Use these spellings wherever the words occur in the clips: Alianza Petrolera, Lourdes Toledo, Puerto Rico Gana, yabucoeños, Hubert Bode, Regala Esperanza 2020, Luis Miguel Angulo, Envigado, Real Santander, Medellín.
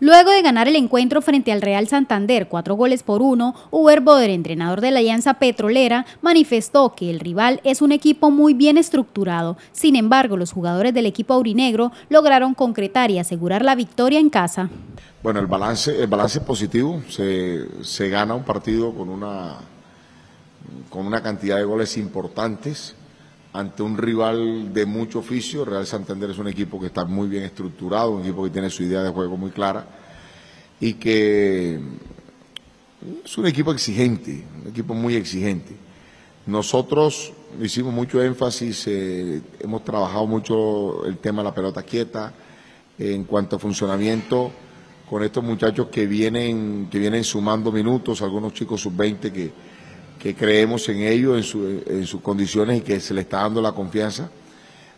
Luego de ganar el encuentro frente al Real Santander 4-1, Hubert Bode, entrenador de la Alianza Petrolera, manifestó que el rival es un equipo muy bien estructurado. Sin embargo, los jugadores del equipo aurinegro lograron concretar y asegurar la victoria en casa. Bueno, el balance es positivo. Se gana un partido con una cantidad de goles importantes ante un rival de mucho oficio. Real Santander es un equipo que está muy bien estructurado, un equipo que tiene su idea de juego muy clara y que es un equipo exigente, un equipo muy exigente. Nosotros hicimos mucho énfasis, hemos trabajado mucho el tema de la pelota quieta en cuanto a funcionamiento con estos muchachos que vienen sumando minutos, algunos chicos sub-20 que creemos en ellos, en sus condiciones y que se le está dando la confianza.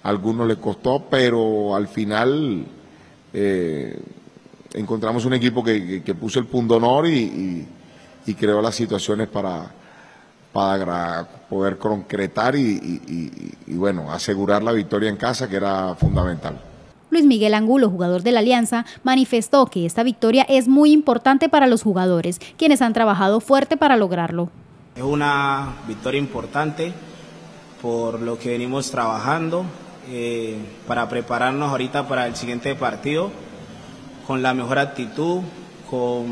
A algunos les costó, pero al final encontramos un equipo que puso el pundonor y creó las situaciones para poder concretar y bueno, asegurar la victoria en casa, que era fundamental. Luis Miguel Angulo, jugador de la Alianza, manifestó que esta victoria es muy importante para los jugadores, quienes han trabajado fuerte para lograrlo. Es una victoria importante por lo que venimos trabajando para prepararnos ahorita para el siguiente partido con la mejor actitud, con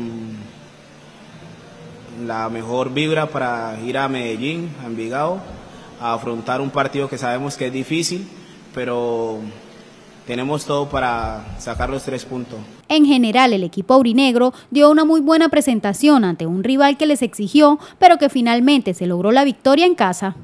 la mejor vibra para ir a Medellín, a Envigado, a afrontar un partido que sabemos que es difícil, pero tenemos todo para sacar los 3 puntos. En general, el equipo aurinegro dio una muy buena presentación ante un rival que les exigió, pero que finalmente se logró la victoria en casa.